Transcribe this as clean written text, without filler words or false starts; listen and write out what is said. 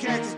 Casix.